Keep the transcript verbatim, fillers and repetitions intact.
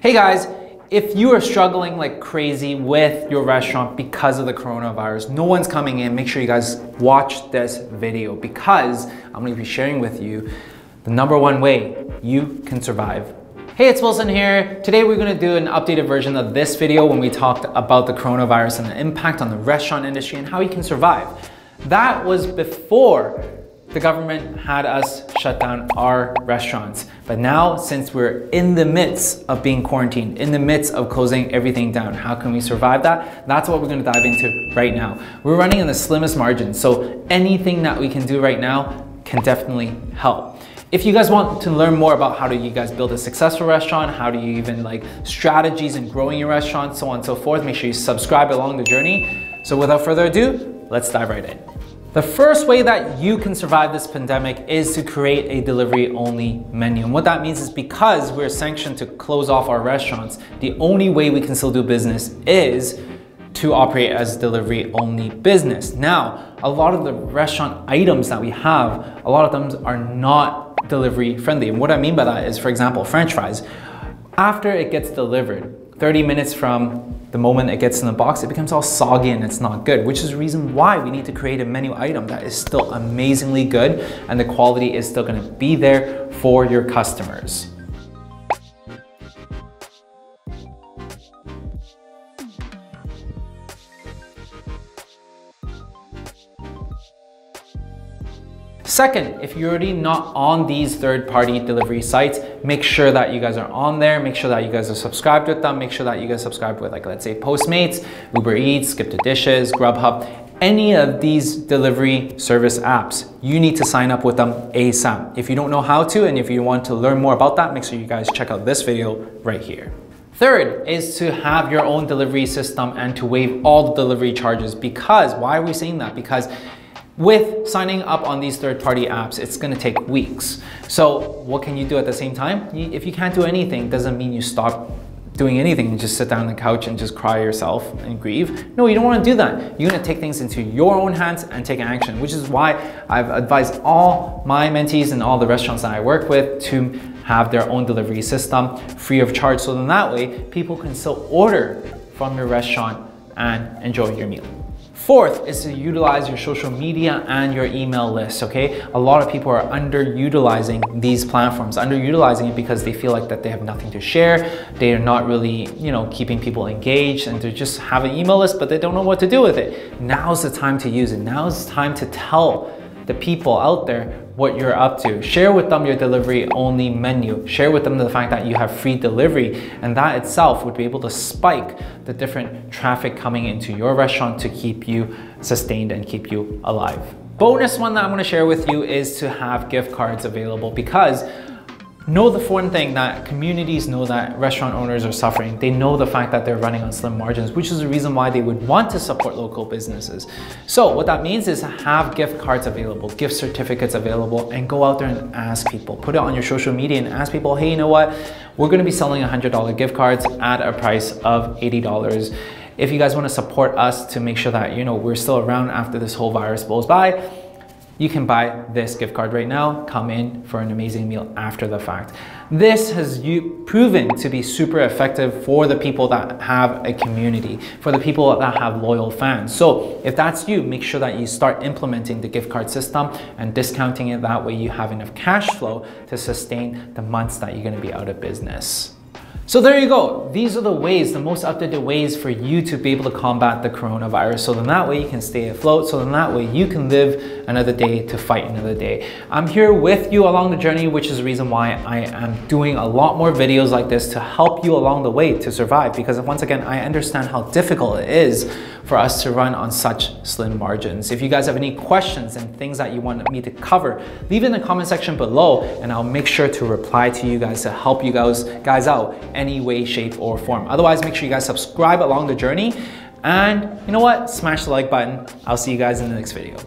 Hey guys, if you are struggling like crazy with your restaurant because of the coronavirus, no one's coming in, make sure you guys watch this video because I'm gonna be sharing with you the number one way you can survive. Hey, it's Wilson here. Today we're gonna do an updated version of this video when we talked about the coronavirus and the impact on the restaurant industry and how you can survive. That was before the government had us shut down our restaurants. But now, since we're in the midst of being quarantined, in the midst of closing everything down, how can we survive that? That's what we're gonna dive into right now. We're running on the slimmest margin, so anything that we can do right now can definitely help. If you guys want to learn more about how do you guys build a successful restaurant, how do you even like strategies in growing your restaurant, so on and so forth, make sure you subscribe along the journey. So without further ado, let's dive right in. The first way that you can survive this pandemic is to create a delivery-only menu. And what that means is because we're sanctioned to close off our restaurants, the only way we can still do business is to operate as delivery-only business. Now, a lot of the restaurant items that we have, a lot of them are not delivery-friendly. And what I mean by that is, for example, French fries. After it gets delivered, thirty minutes from the moment it gets in the box, it becomes all soggy and it's not good, which is the reason why we need to create a menu item that is still amazingly good and the quality is still gonna be there for your customers. Second, if you're already not on these third-party delivery sites, make sure that you guys are on there, make sure that you guys are subscribed with them, make sure that you guys subscribe with, like, let's say Postmates, Uber Eats, Skip the Dishes, Grubhub, any of these delivery service apps, you need to sign up with them ASAP. If you don't know how to, and if you want to learn more about that, make sure you guys check out this video right here. Third is to have your own delivery system and to waive all the delivery charges. Because, why are we saying that? Because with signing up on these third-party apps, it's gonna take weeks. So what can you do at the same time? If you can't do anything, doesn't mean you stop doing anything and just sit down on the couch and just cry yourself and grieve. No, you don't wanna do that. You're gonna take things into your own hands and take action, which is why I've advised all my mentees and all the restaurants that I work with to have their own delivery system free of charge. So then that way, people can still order from your restaurant and enjoy your meal. Fourth is to utilize your social media and your email list, okay? A lot of people are underutilizing these platforms, underutilizing it because they feel like that they have nothing to share, they are not really, you know, keeping people engaged, and they just have an email list, but they don't know what to do with it. Now's the time to use it. Now's the time to tell the people out there what you're up to. Share with them your delivery-only menu. Share with them the fact that you have free delivery, and that itself would be able to spike the different traffic coming into your restaurant to keep you sustained and keep you alive. Bonus one that I'm gonna share with you is to have gift cards available, because know the one thing that communities know that restaurant owners are suffering. They know the fact that they're running on slim margins, which is the reason why they would want to support local businesses. So what that means is have gift cards available, gift certificates available, and go out there and ask people. Put it on your social media and ask people, hey, you know what? We're gonna be selling one hundred dollar gift cards at a price of eighty dollars. If you guys wanna support us to make sure that, you know, we're still around after this whole virus blows by, you can buy this gift card right now, come in for an amazing meal after the fact. This has you proven to be super effective for the people that have a community, for the people that have loyal fans. So if that's you, make sure that you start implementing the gift card system and discounting it. That way you have enough cash flow to sustain the months that you're gonna be out of business. So there you go. These are the ways, the most up-to-date ways for you to be able to combat the coronavirus. So then that way you can stay afloat. So then that way you can live another day to fight another day. I'm here with you along the journey, which is the reason why I am doing a lot more videos like this to help you along the way to survive. Because once again, I understand how difficult it is for us to run on such slim margins. If you guys have any questions and things that you want me to cover, leave it in the comment section below and I'll make sure to reply to you guys to help you guys, guys out. Any way, shape, or form. Otherwise, make sure you guys subscribe along the journey and you know what? Smash the like button. I'll see you guys in the next video.